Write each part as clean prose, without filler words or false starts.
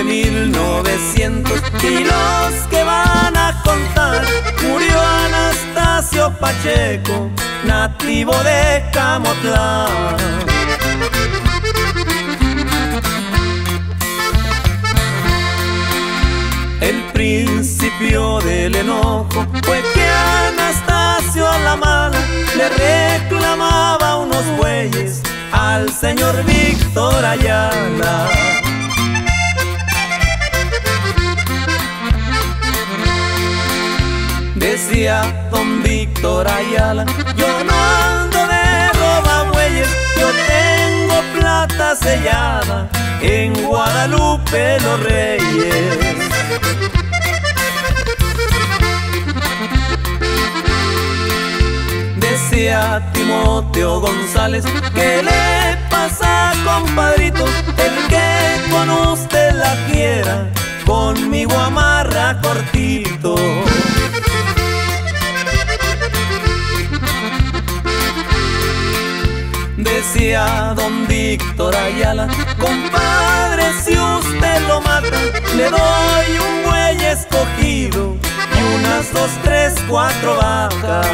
de 1900 y los que van a contar. Murió Anastasio Pacheco, nativo de Canatlán. El principio del enojo fue que Anastasio a la mala le reclamaba unos bueyes al señor Víctor Ayala. Decía don Víctor Ayala: yo no ando de roba bueyes, yo tengo plata sellada en Guadalupe los Reyes. Decía Timoteo González: ¿qué le pasa, compadrito? El que con usted la quiera, conmigo amarra cortito. Decía don Víctor Ayala: compadre, si usted lo mata, le doy un buey escogido y unas 2, 3, 4 vacas.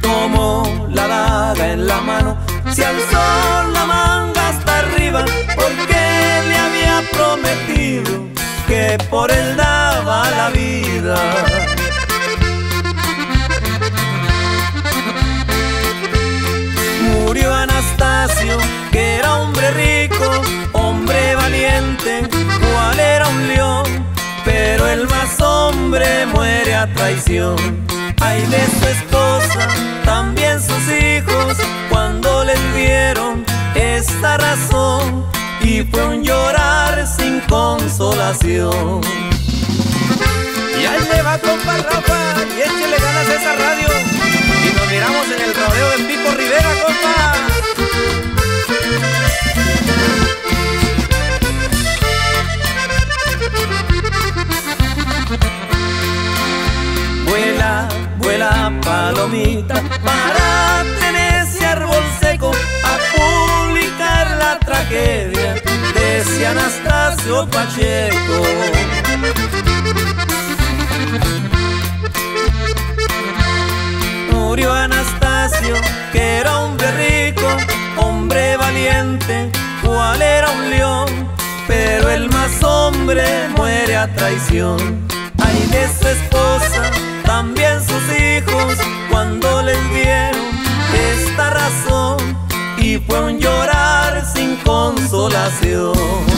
Tomó la daga en la mano, se alzó la manga hasta arriba, porque le había prometido que por él daba la vida. Murió Anastasio, que era hombre rico, hombre valiente, cual era un león, pero el más hombre muere a traición. Ay de su esposa, también sus hijos, cuando les dieron esta razón, y fue un llorar sin consolación. Y ahí le va, compa Rafa, y échele ganas a esa radio, y nos miramos en el rodeo del Pico Rivera, compa. Vuela, vuela palomita, párate en ese árbol seco a publicar la tragedia de ese Anastasio Pacheco. Murió Anastasio, que era hombre rico, hombre valiente, cual era un león, pero el más hombre muere a traición. Ay de su esposa, también sus hijos, cuando les dieron esta razón, y fue un llorar sin consolación.